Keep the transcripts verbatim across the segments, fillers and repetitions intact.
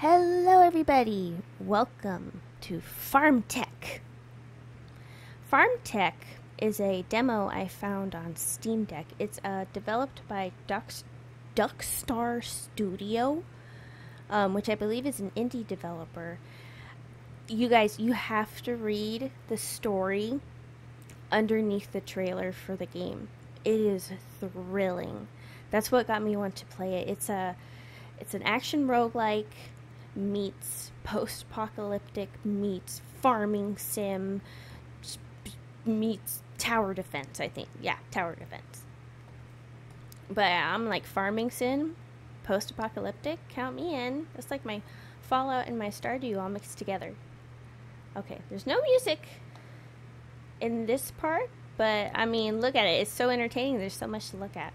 Hello everybody, welcome to Farm Tech. Farm Tech is a demo I found on Steam Deck. It's uh, developed by Ducks, Duckstar Studio, um, which I believe is an indie developer. You guys, you have to read the story underneath the trailer for the game. It is thrilling. That's what got me want to play it. It's a, it's an action roguelike meets post-apocalyptic meets farming sim meets tower defense, I think. Yeah, tower defense. But I'm like farming sim, post-apocalyptic, count me in. That's like my Fallout and my Stardew all mixed together. Okay, there's no music in this part, but I mean, look at it. It's so entertaining. There's so much to look at.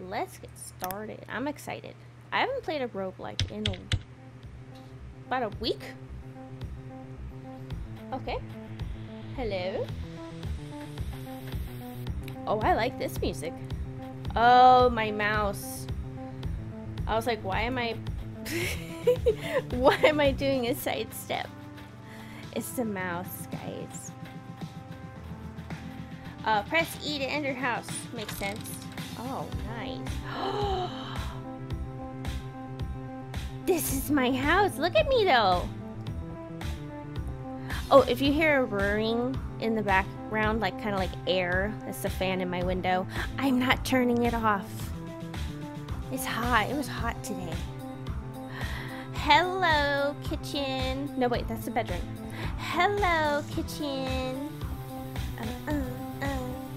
Let's get started. I'm excited. I haven't played a roguelike in a, about a week. Okay. Hello. Oh, I like this music. Oh, my mouse. I was like, why am I... why am I doing a sidestep? It's the mouse, guys. Uh, press E to enter house. Makes sense. Oh, nice. This is my house. Look at me, though. Oh, if you hear a roaring in the background, like kind of like air, it's the fan in my window. I'm not turning it off. It's hot. It was hot today. Hello, kitchen. No, wait, that's the bedroom. Hello, kitchen. Uh, uh, uh,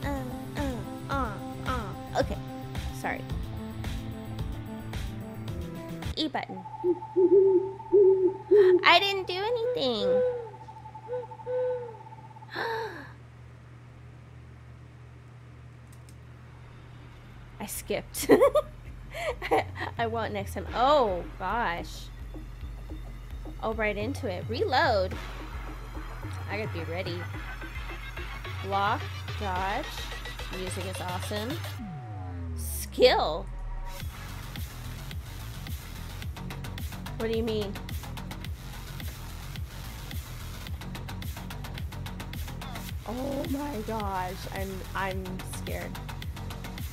uh, uh, uh, uh. Okay, sorry. E button. I didn't do anything. I skipped. I, I won't next time. Oh gosh. Oh, right into it. Reload. I gotta be ready. Block, dodge. Music is awesome. Skill. What do you mean? Oh my gosh, I'm I'm scared.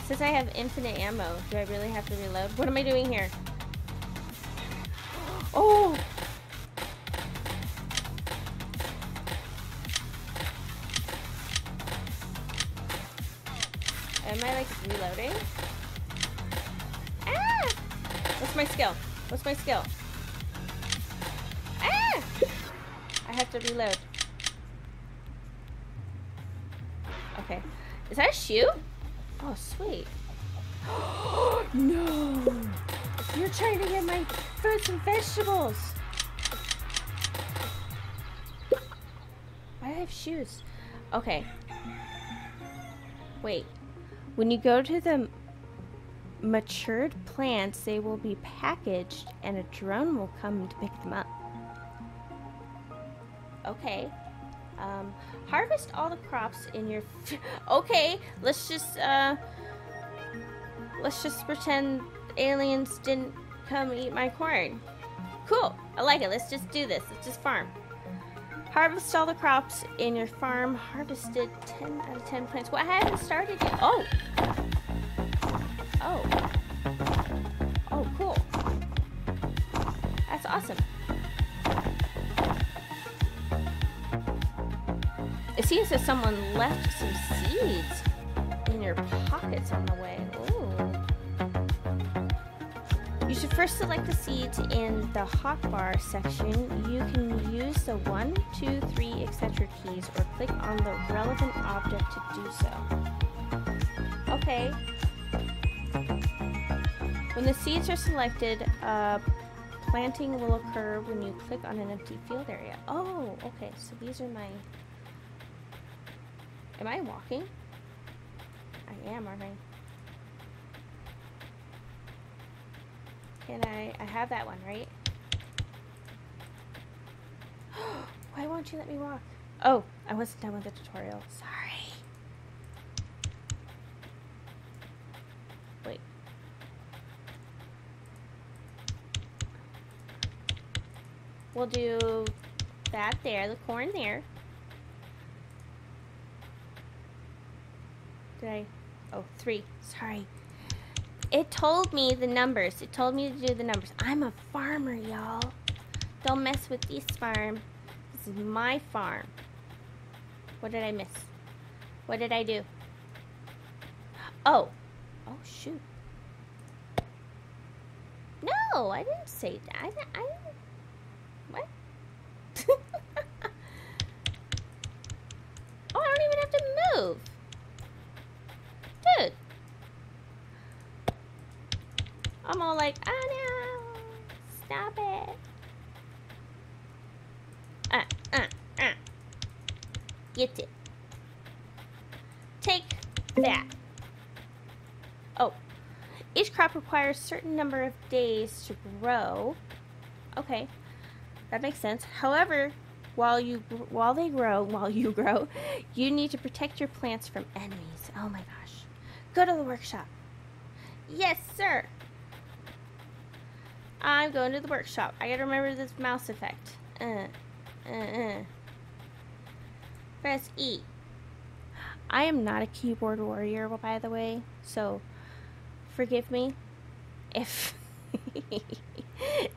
Since I have infinite ammo, do I really have to reload? What am I doing here? Oh! Am I like reloading? Ah! What's my skill? What's my skill? I have to reload. Okay. Is that a shoe? Oh, sweet. No! You're trying to get my fruits and vegetables! Why do I have shoes? Okay. Wait. When you go to the matured plants, they will be packaged and a drone will come to pick them up. Okay, um, harvest all the crops in your, f okay, let's just, uh, let's just pretend aliens didn't come eat my corn. Cool, I like it, let's just do this, let's just farm. Harvest all the crops in your farm, harvested ten out of ten plants. What, I haven't started yet. Oh, oh, oh, cool, that's awesome. It seems that someone left some seeds in your pockets on the way. Ooh. You should first select the seeds in the hotbar section. You can use the one, two, three, et cetera keys or click on the relevant object to do so. Okay. When the seeds are selected, uh, planting will occur when you click on an empty field area. Oh, okay, so these are my... Am I walking? I am, aren't I? Can I... I have that one, right? Why won't you let me walk? Oh, I wasn't done with the tutorial. Sorry. Wait. We'll do that there, the corn there. Did I? Oh, three. Sorry. It told me the numbers. It told me to do the numbers. I'm a farmer, y'all. Don't mess with this farm. This is my farm. What did I miss? What did I do? Oh. Oh, shoot. No, I didn't say that. I, I didn't. What? Oh, I don't even have to move. Dude. I'm all like, oh no, stop it. Uh, uh, uh. Get it. Take that. Oh. Each crop requires a certain number of days to grow. Okay. That makes sense. However, while you while they grow, while you grow, you need to protect your plants from enemies. Oh my gosh. Go to the workshop. Yes, sir. I'm going to the workshop. I gotta remember this mouse effect. Uh, uh, uh. Press E. I am not a keyboard warrior, by the way, so forgive me if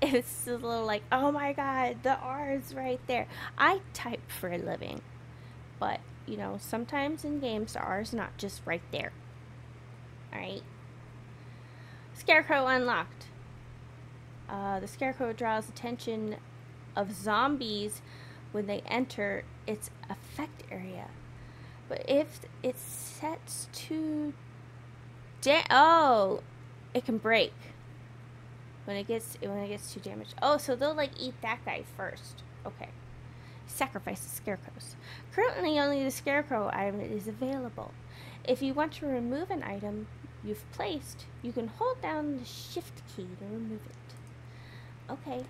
if it's a little like, oh my god, the R is right there. I type for a living, but you know, sometimes in games the R is not just right there. All right. Scarecrow unlocked. Uh, the scarecrow draws attention of zombies when they enter its effect area. But if it sets to da oh, it can break when it gets when it gets too damaged. Oh, so they'll like eat that guy first. Okay, sacrifice the scarecrows. Currently, only the scarecrow item is available. If you want to remove an item you've placed, you can hold down the shift key to remove it. Okay,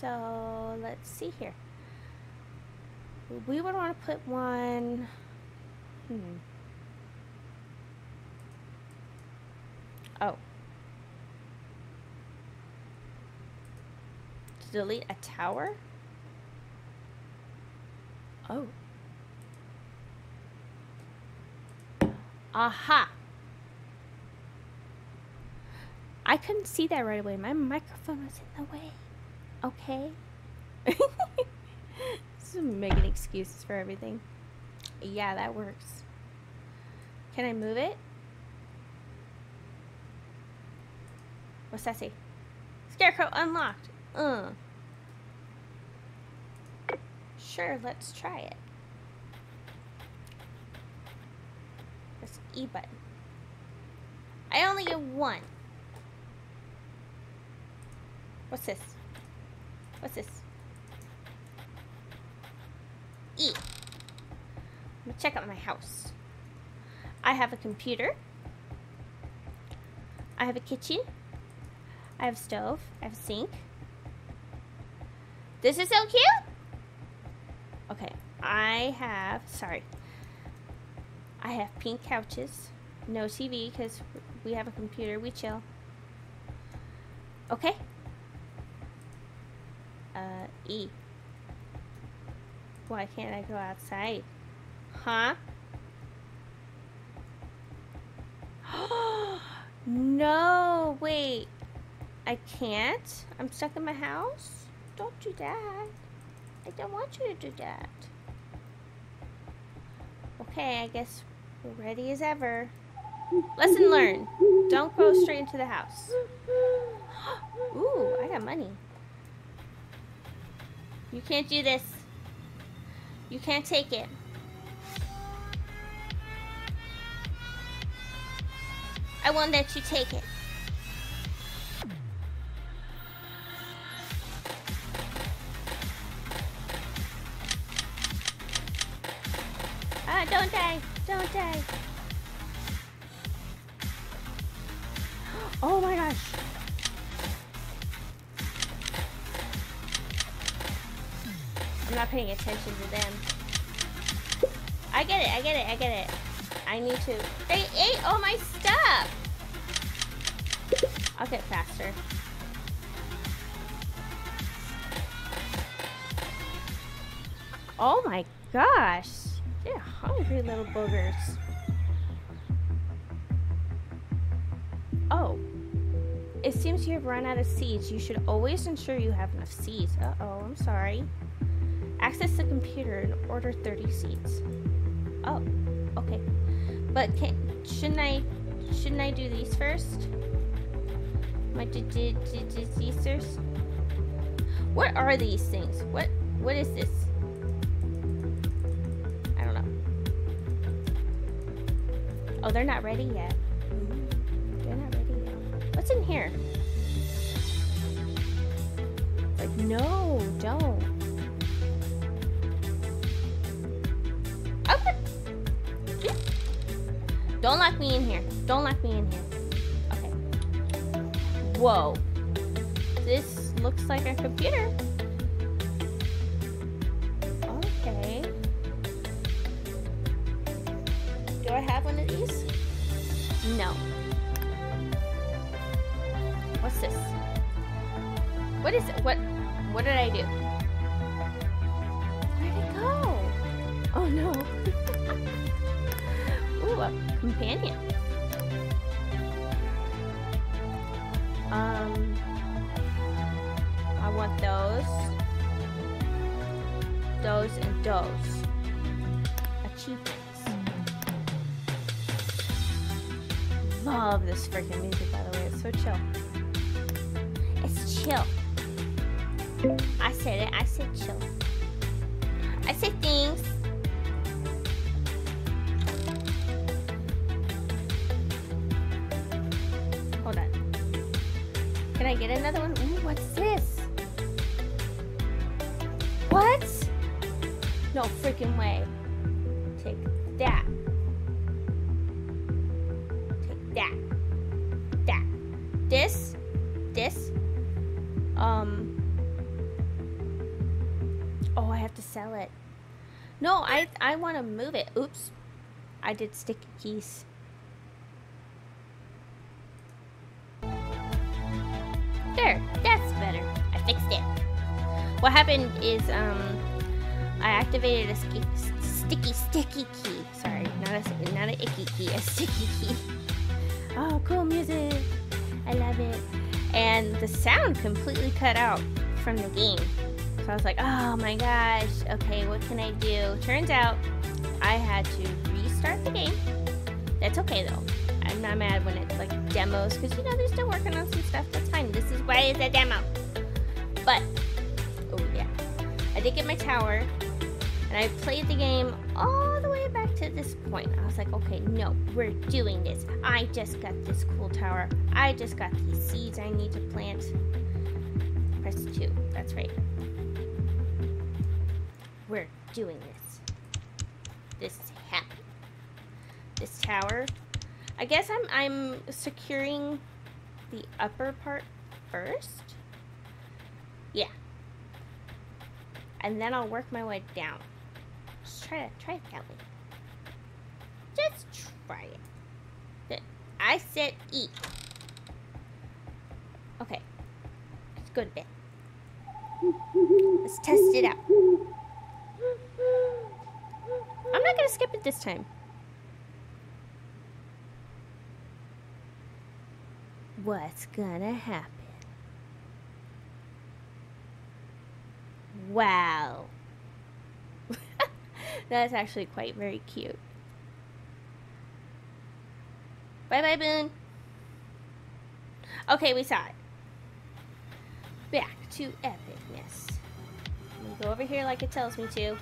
so let's see here. We would want to put one, hmm. Oh. To delete a tower? Oh. Aha! I couldn't see that right away. My microphone was in the way. Okay. Just making excuses for everything. Yeah, that works. Can I move it? What's that say? Scarecrow unlocked. Uh. Sure, let's try it. Press E button. I only get one. What's this? What's this? E. I'm gonna check out my house. I have a computer. I have a kitchen. I have a stove. I have a sink. This is so cute! Okay, I have, sorry. I have pink couches. No T V because we have a computer. We chill. Okay. Uh, E. Why can't I go outside? Huh? No, wait. I can't? I'm stuck in my house? Don't do that. I don't want you to do that. Okay, I guess we're ready as ever. Lesson learned. Don't go straight into the house. Ooh, I got money. You can't do this. You can't take it. I won't let you take it. Ah, don't die. Don't die. Oh my gosh. I'm not paying attention to them. I get it, I get it, I get it. I need to... They ate all my stuff! I'll get faster. Oh my gosh, they're hungry little boogers. Oh, it seems you have run out of seeds. You should always ensure you have enough seeds. Uh-oh, I'm sorry. Access the computer and order thirty seeds. Oh, okay. But can, shouldn't I, shouldn't I do these first? My did did did these first? What are these things? What what is this? I don't know. Oh, they're not ready yet. They're not ready yet. What's in here? Like no, don't. Don't lock me in here. Don't lock me in here. Okay. Whoa. This looks like a computer. Okay. Do I have one of these? No. What's this? What is it? What, what did I do? Where'd it go? Oh no. Ooh, a companion. Um, I want those, those, and those. Achievements. Love this freaking music, by the way. It's so chill. It's chill. I said it. I said chill. I said things. I get another one. Ooh, what's this? What? No freaking way. Take that. Take that. That. This. This. Um. Oh, I have to sell it. No, I I want to move it. Oops. I did sticky keys. There, that's better. I fixed it. What happened is um, I activated a ski sticky, sticky key. Sorry, not a not an icky key, a sticky key. Oh, cool music! I love it. And the sound completely cut out from the game. So I was like, oh my gosh. Okay, what can I do? Turns out I had to restart the game. That's okay though. I'm not mad when it's like demos, because you know they're still working on some stuff. That's fine. This is why it's a demo. But oh yeah, I did get my tower, and I played the game all the way back to this point. I was like, okay, no, we're doing this. I just got this cool tower. I just got these seeds I need to plant. Press two. That's right. We're doing this. This is happening. This tower. I guess I'm I'm securing the upper part first. Yeah. And then I'll work my way down. Just try it try it that way. Just try it. I said eat. Okay. Let's go to bed. Let's test it out. I'm not gonna skip it this time. What's gonna happen? Wow. That's actually quite very cute. Bye bye, Boone. Okay, we saw it. Back to epicness. I'm gonna go over here like it tells me to.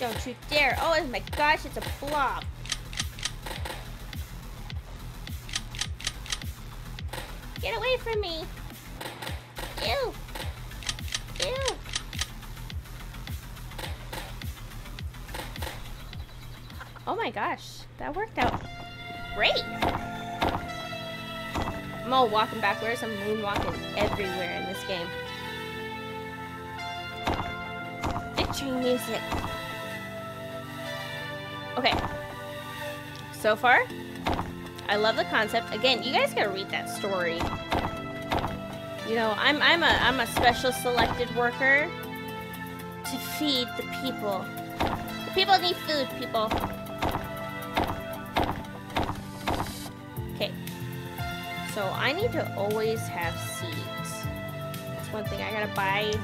Don't you dare. Oh my gosh, it's a blob. Get away from me. Ew. Ew. Oh my gosh, that worked out great. I'm all walking backwards. I'm moonwalking everywhere in this game. Victory music. Okay. So far, I love the concept. Again, you guys gotta read that story. You know, I'm I'm a I'm a special selected worker to feed the people. The people need food, people. Okay. So I need to always have seeds. That's one thing I gotta buy.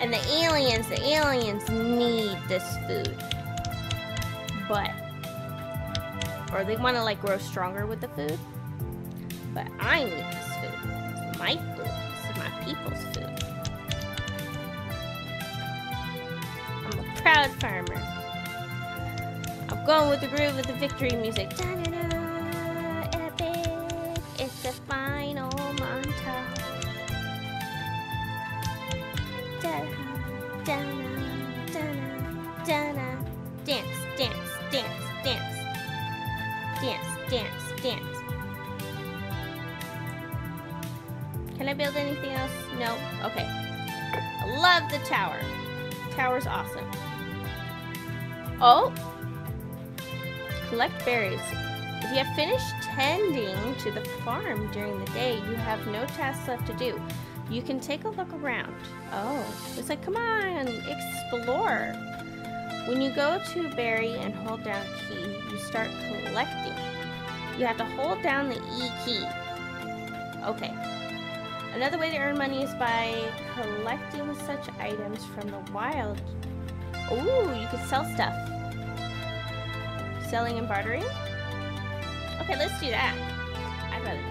And the aliens, the aliens need this food. But or they want to like grow stronger with the food. But I need this food. It's my food. This is my people's food. I'm a proud farmer. I'm going with the groove with the victory music. Da da da, epic. It's the final montage. Da da da da da. Dance, dance, dance, dance. Dance, dance, dance. Can I build anything else? No? Okay. I love the tower. Tower's awesome. Oh! Collect berries. If you have finished tending to the farm during the day, you have no tasks left to do. You can take a look around. Oh. It's like, come on, explore. When you go to berry and hold down key, you start collecting. You have to hold down the E key. Okay. Another way to earn money is by collecting such items from the wild. Ooh, you can sell stuff. Selling and bartering? Okay, let's do that. I'd rather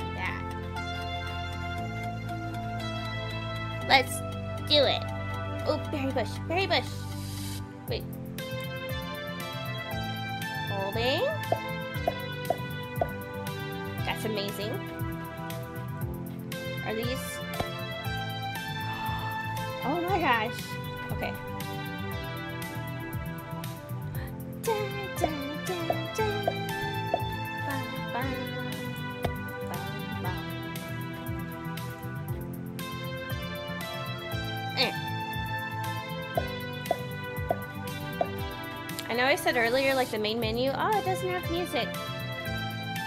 do that. Let's do it. Oh, berry bush, berry bush. Wait. Holding. That's amazing. Are these? Oh my gosh. Okay. Da, da, da, da. Bum, bum. Bum, bum. Eh. I know I said earlier, like the main menu, oh, it doesn't have music.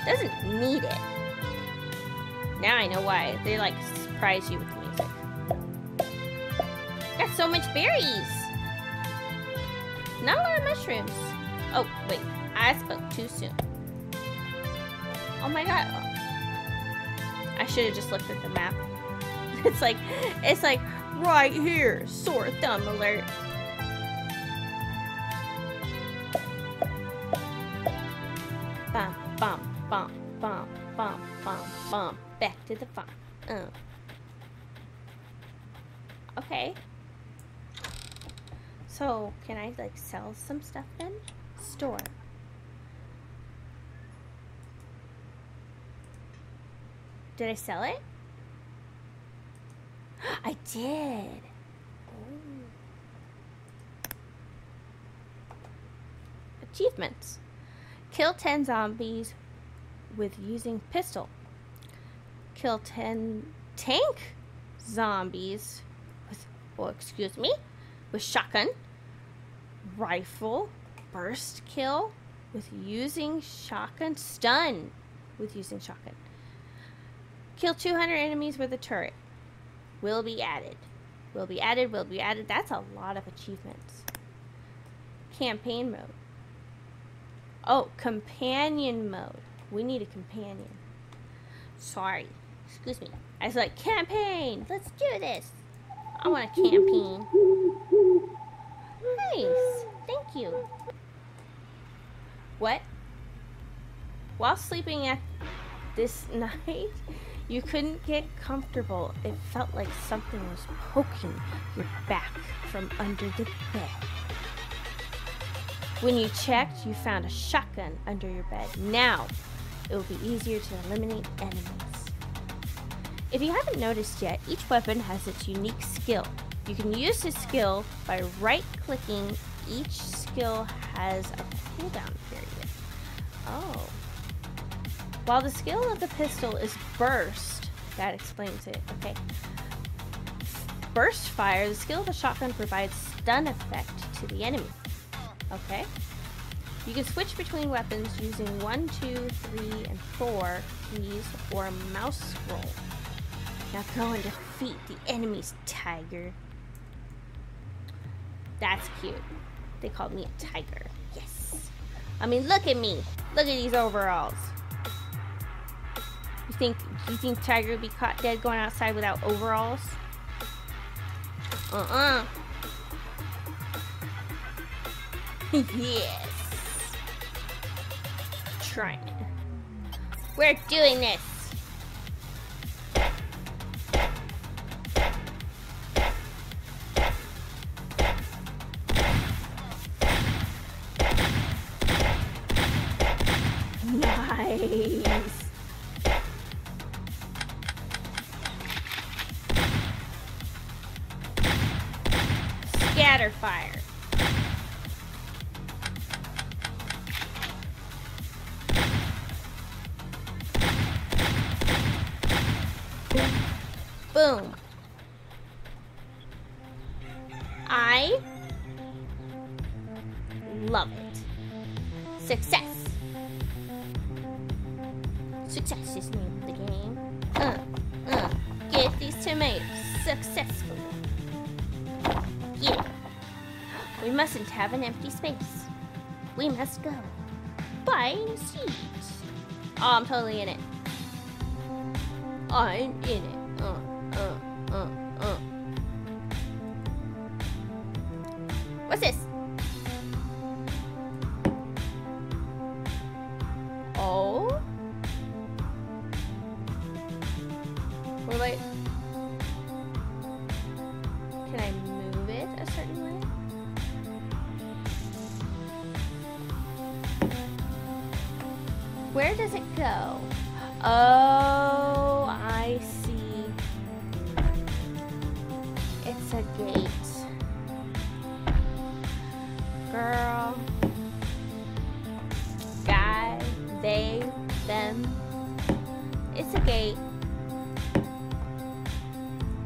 It doesn't need it. Now I know why. They like surprise you with the music. Got so much berries. Not a lot of mushrooms. Oh, wait. I spoke too soon. Oh my god. I should have just looked at the map. It's like, it's like right here. Sore thumb alert. Bum, bum, bum, bum, bum, bum, bum. Back to the farm. Uh. Okay. So, can I like sell some stuff then? Store. Did I sell it? I did. Oh. Achievements. Kill ten zombies with using pistol. Kill ten tank zombies with, well, excuse me, with shotgun, rifle, burst kill with using shotgun, stun with using shotgun. Kill two hundred enemies with a turret. Will be added. Will be added, will be added. That's a lot of achievements. Campaign mode. Oh, companion mode. We need a companion. Sorry. Excuse me. I was like, campaign! Let's do this! I want a campaign. Nice! Thank you. What? While sleeping at this night, you couldn't get comfortable. It felt like something was poking your back from under the bed. When you checked, you found a shotgun under your bed. Now, it will be easier to eliminate enemies. If you haven't noticed yet, each weapon has its unique skill. You can use this skill by right-clicking. Each skill has a cooldown period. Oh. While the skill of the pistol is burst, that explains it, okay. Burst fire, the skill of the shotgun provides stun effect to the enemy. Okay. You can switch between weapons using one, two, three, and four keys or a mouse scroll. Now go and defeat the enemy's tiger. That's cute. They called me a tiger. Yes. I mean, look at me. Look at these overalls. You think you think tiger would be caught dead going outside without overalls? Uh-uh. Yes. Trying it. We're doing this. Nice. Scatter fire. Boom. I love it. Success. Success is the name of the game. Uh, uh, get these tomatoes successfully. Get it. We mustn't have an empty space. We must go. Buy seeds. Oh, I'm totally in it. I'm in it. Uh, uh, uh, uh. What's this? Oh. Or like, can I move it a certain way? Where does it go? Oh, I see. It's a gate. Girl, guy, they, them. It's a gate.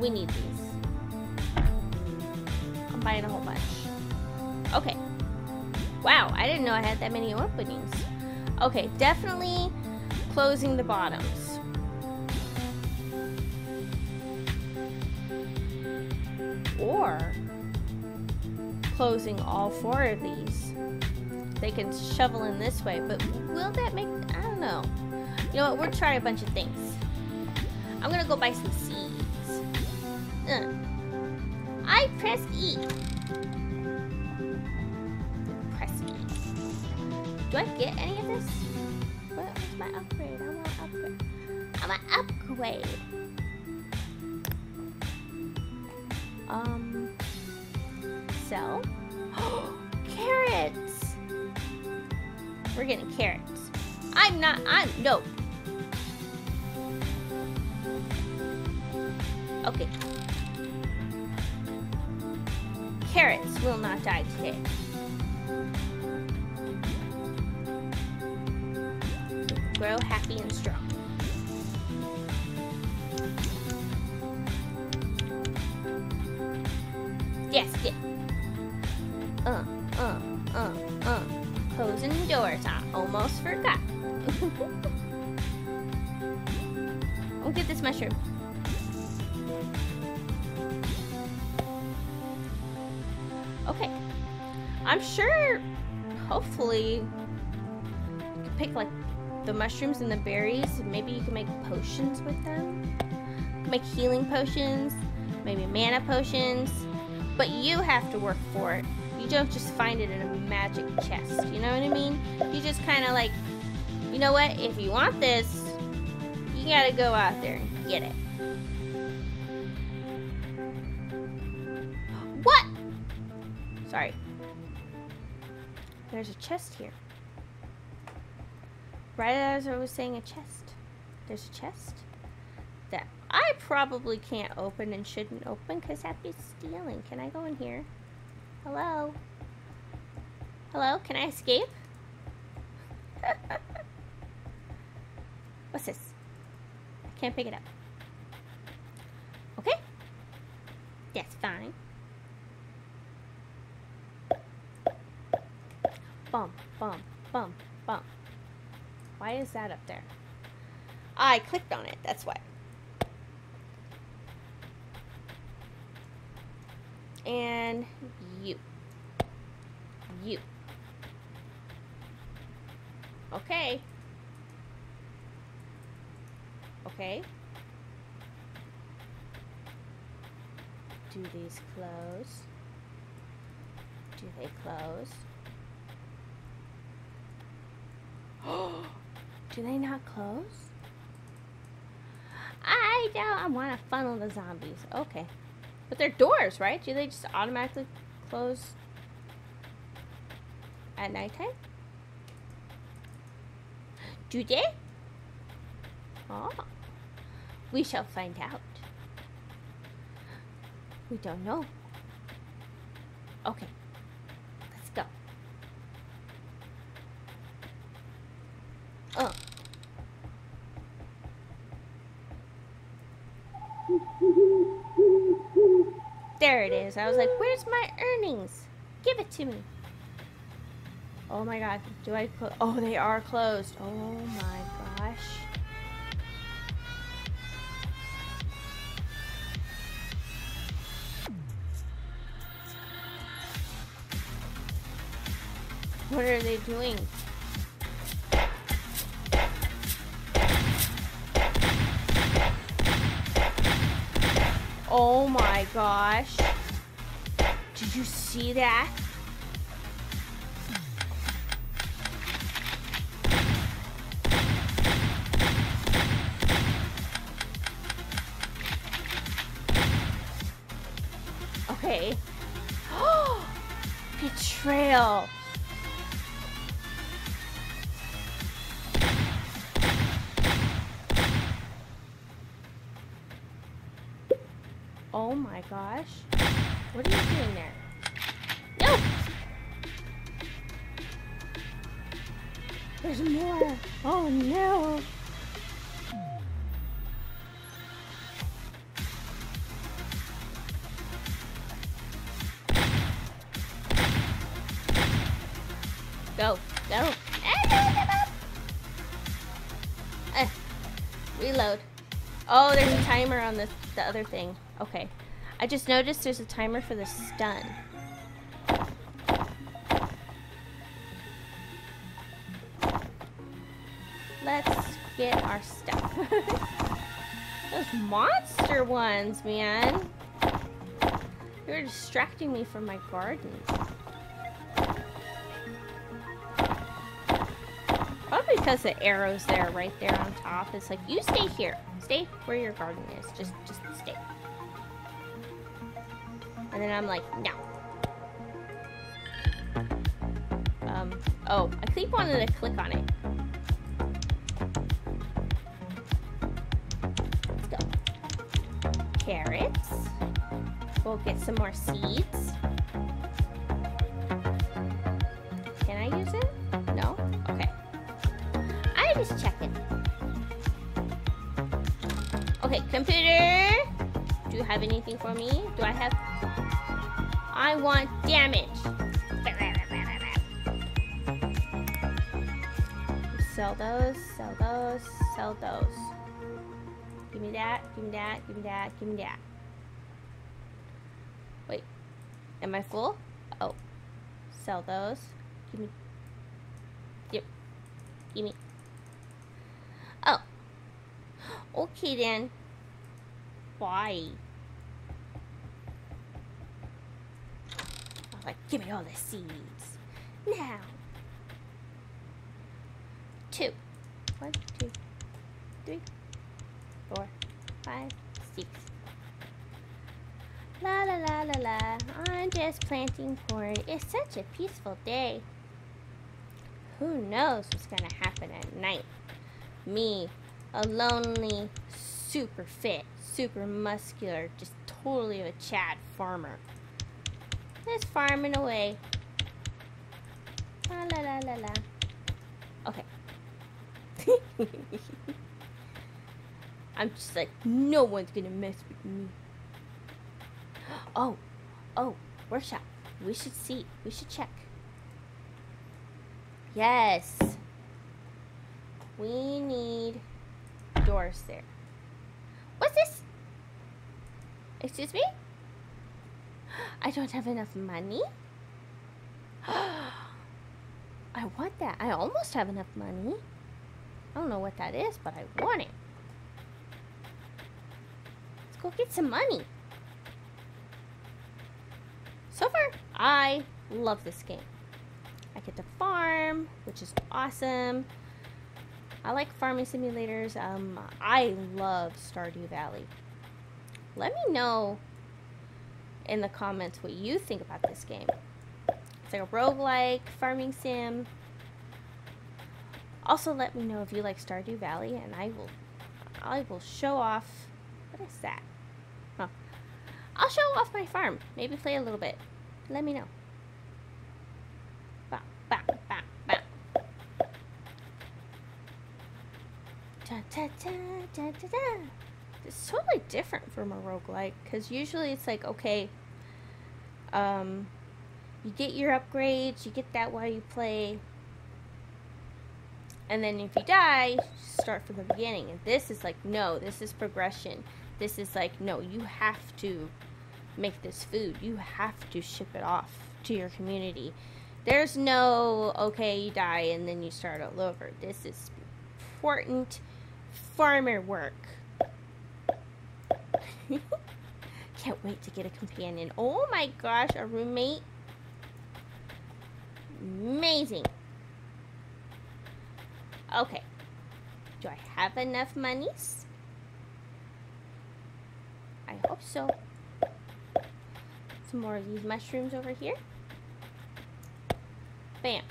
We need these. I'm buying a whole bunch. Okay. Wow, I didn't know I had that many openings. Okay, definitely closing the bottoms. Or closing all four of these. They can shovel in this way, but will that make, I don't know. You know what, we're trying a bunch of things. I'm gonna go buy some seeds. Uh, I press E. Press E. Do I get any of this? What was my upgrade? I want to upgrade. I want to upgrade. Um. Sell. Carrots. We're getting carrots. I'm not. I'm no. Okay. Carrots will not die today. Grow happy and strong. Yes, yes. Uh, uh, uh, uh. Closing the doors. I almost forgot. I'll get this mushroom. Okay, I'm sure, hopefully, you can pick like the mushrooms and the berries, and maybe you can make potions with them. You can make healing potions, maybe mana potions, but you have to work for it. You don't just find it in a magic chest, you know what I mean? You just kind of like, you know what, if you want this, you gotta go out there and get it. Sorry. There's a chest here. Right as I was saying a chest. There's a chest that I probably can't open and shouldn't open because that'd be stealing. Can I go in here? Hello? Hello? Can I escape? What's this? I can't pick it up. Okay. That's fine. bump, bump, bump, bump. Why is that up there? I clicked on it, that's why. And you. You. Okay. Okay. Do these close? Do they close? Oh, do they not close? I don't. I want to funnel the zombies. Okay. But they're doors, right? Do they just automatically close at nighttime? Do they? Oh. We shall find out. We don't know. Okay. Let's go. Oh. There it is. I was like, where's my earnings? Give it to me. Oh my god. Do I close? Oh, they are closed. Oh my gosh. What are they doing? Oh my gosh. Did you see that? Okay. Oh, betrayal. Oh my gosh. What are you doing there? No! There's more. Oh no. Go. Go. Eh. Reload. Oh, there's a timer on the, the other thing. Okay. I just noticed there's a timer for the stun. Let's get our stuff. Those monster ones, man. You're distracting me from my garden. Probably because the arrow's there, right there on top. It's like, you stay here. Stay where your garden is. Just, just stay. And then I'm like, no. Um, oh, I keep wanting to click on it. Let's go. Carrots. We'll get some more seeds. Can I use it? No? Okay. I'm just checking. Okay, computer. Do you have anything for me? Do I have... I want damage. Sell those, sell those, sell those. Give me that, give me that, give me that, give me that. Wait, am I full? Oh, sell those. Give me, yep, give me. Oh, okay then. Why? Like, give me all the seeds. Now. Two. One, two, three, four, five, six. La la la la la. I'm just planting corn. It's such a peaceful day. Who knows what's gonna happen at night? Me, a lonely, super fit, super muscular, just totally a Chad farmer. Just farming away. La la la la la. Okay. I'm just like, no one's gonna mess with me. Oh, oh, workshop. We should see. We should check. Yes. We need doors there. What's this? Excuse me? I don't have enough money? I want that. I almost have enough money. I don't know what that is, but I want it. Let's go get some money. So far, I love this game. I get to farm, which is awesome. I like farming simulators. Um, I love Stardew Valley. Let me know in the comments what you think about this game. It's like a roguelike farming sim. Also, let me know if you like Stardew Valley, and I will, I will show off. What is that? Oh, I'll show off my farm. Maybe play a little bit. Let me know. Bah, bah, bah, bah. Da, da, da, da, da, da. It's totally different from a roguelike, because usually it's like, okay, um, you get your upgrades, you get that while you play, and then if you die, start from the beginning. And this is like, no, this is progression. This is like, no, you have to make this food. You have to ship it off to your community. There's no, okay, you die and then you start all over. This is important farmer work. Can't wait to get a companion. Oh my gosh, a roommate. Amazing. Okay, do I have enough monies? I hope so. Some more of these mushrooms over here. Bam.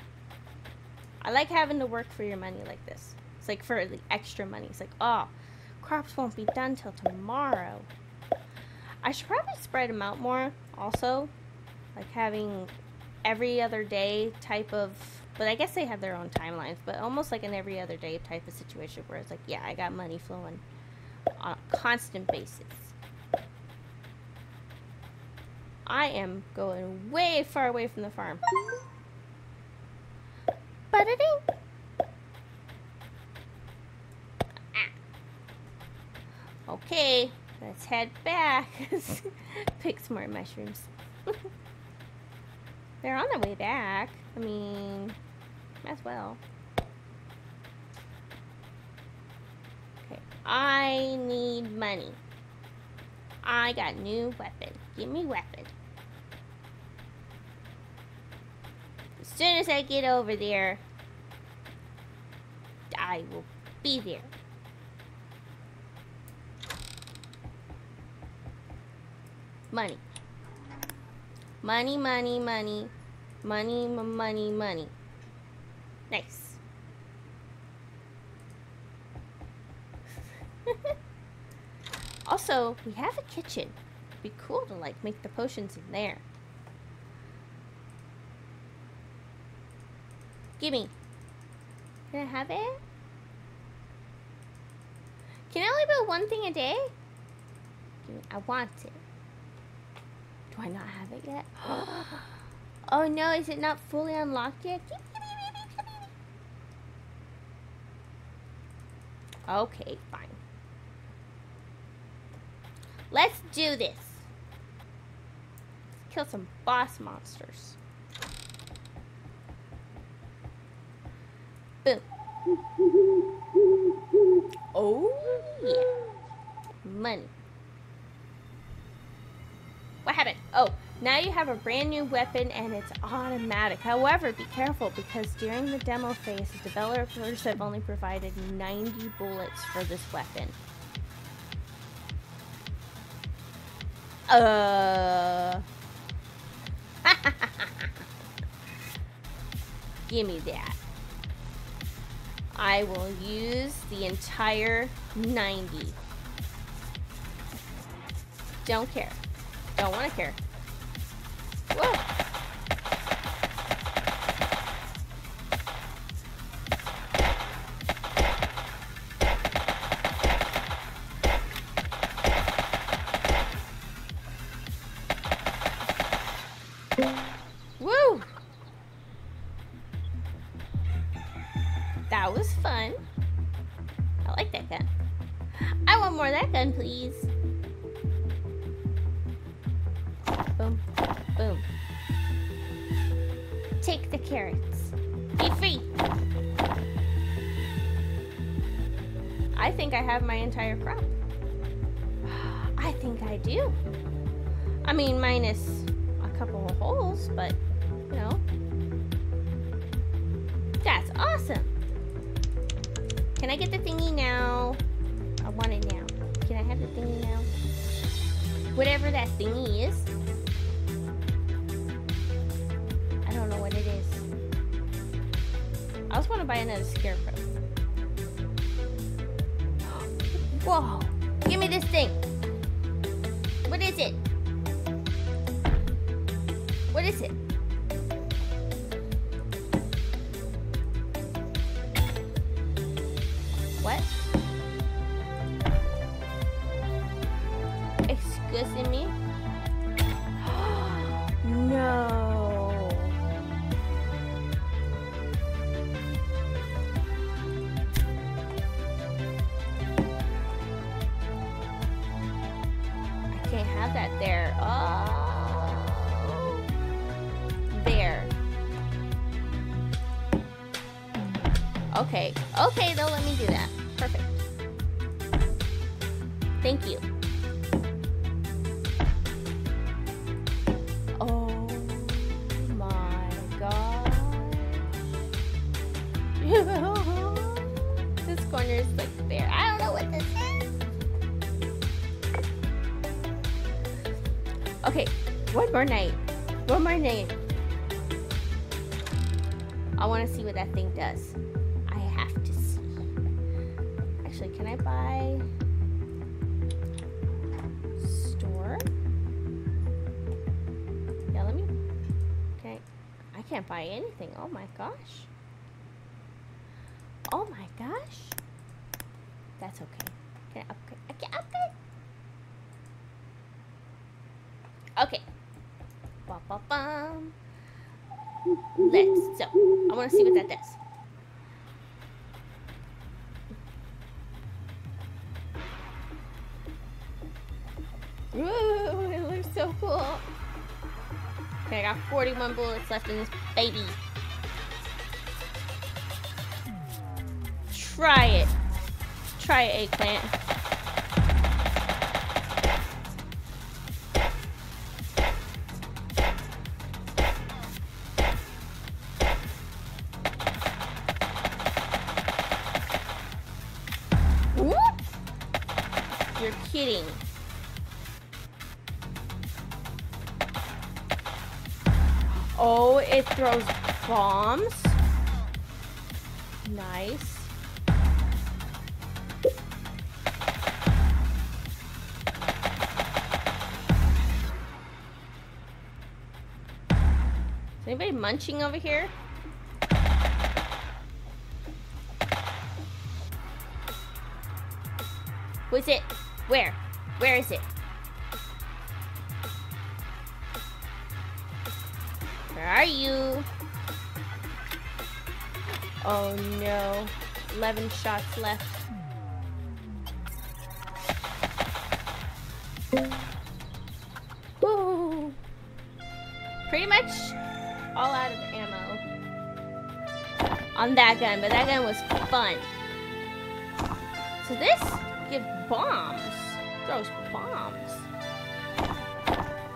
I like having to work for your money like this. It's like for the extra money. It's like, oh, crops won't be done till tomorrow. I should probably spread them out more also. Like having every other day type of, but I guess they have their own timelines, but almost like an every other day type of situation where it's like, yeah, I got money flowing on a constant basis. I am going way far away from the farm. Ba-da-ding. Ah. Okay, let's head back. Pick some more mushrooms. They're on the way back. I mean, might as well. Okay, I need money. I got new weapon. Give me weapon. As soon as I get over there, I will be there. Money. Money, money, money. Money, money, money. Nice. Also, we have a kitchen. It'd be cool to like make the potions in there. Gimme. Can I have it? Can I only build one thing a day? Gimme. I want it. Do I not have it yet? Oh no, is it not fully unlocked yet? Okay, fine. Let's do this. Let's kill some boss monsters. Boom. Oh, yeah. Money. What happened? Oh. Now you have a brand new weapon and it's automatic. However, be careful because during the demo phase, the developers have only provided ninety bullets for this weapon. Uh. Give me that. I will use the entire ninety. Don't care. Don't want to care. Whoa. Woo! one, please. Boom. Boom. Take the carrots. Be free! I think I have my entire crop. I think I do. I mean, minus a couple of holes, but, you know. That's awesome! Can I get the thingy now? I want it now. Can I have the thingy now? Whatever that thingy is. I don't know what it is. I just want to buy another scarecrow. Whoa! Give me this thing! What is it? What is it? What? Excuse me? No. I can't have that there. Oh. Okay, okay, they'll let me do that. Perfect. Thank you. Oh my gosh. This corner is like bare. I don't know what this is. Okay, one more night. One more night. I want to see what that thing does. Can I buy store? Yeah, let me. Okay, I can't buy anything. Oh my gosh. Oh my gosh. That's okay. Can I upgrade? I can upgrade. Okay. Ba ba bum. Let's. So I want to see what that does. Ooh, it looks so cool. Okay, I got forty-one bullets left in this baby. Try it. Try it, eggplant. Whoop! You're kidding. Oh, it throws bombs. Nice. Is anybody munching over here? Was it? Where? Where is it? Where are you? Oh no. eleven shots left. Woo! Pretty much all out of ammo on that gun, but that gun was fun. So this gives bombs. Throws bombs.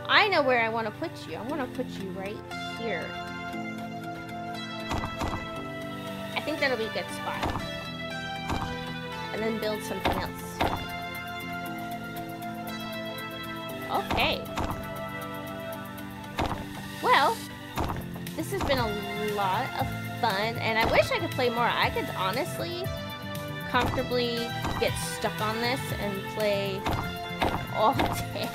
I know where I want to put you. I want to put you right here. I think that'll be a good spot. And then build something else. Okay. Well, this has been a lot of fun, and I wish I could play more. I could honestly, comfortably get stuck on this and play all day.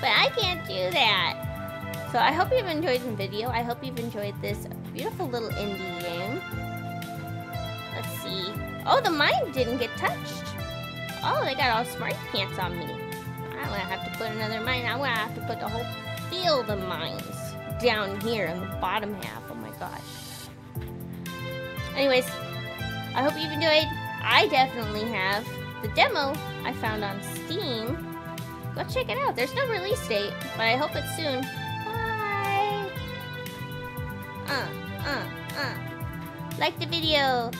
But I can't do that. So I hope you've enjoyed the video. I hope you've enjoyed this beautiful little indie game. Let's see. Oh, the mine didn't get touched. Oh, they got all smart pants on me. I'm gonna have to put another mine. I'm gonna have to put the whole field of mines down here in the bottom half. Oh my gosh. Anyways, I hope you've enjoyed. I definitely have. the demo I found on Steam. Go check it out. There's no release date, but I hope it's soon. Bye! Uh, uh, uh. Like the video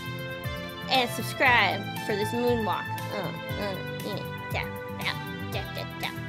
and subscribe for this moonwalk. Uh, uh, yeah, yeah, yeah, yeah, yeah.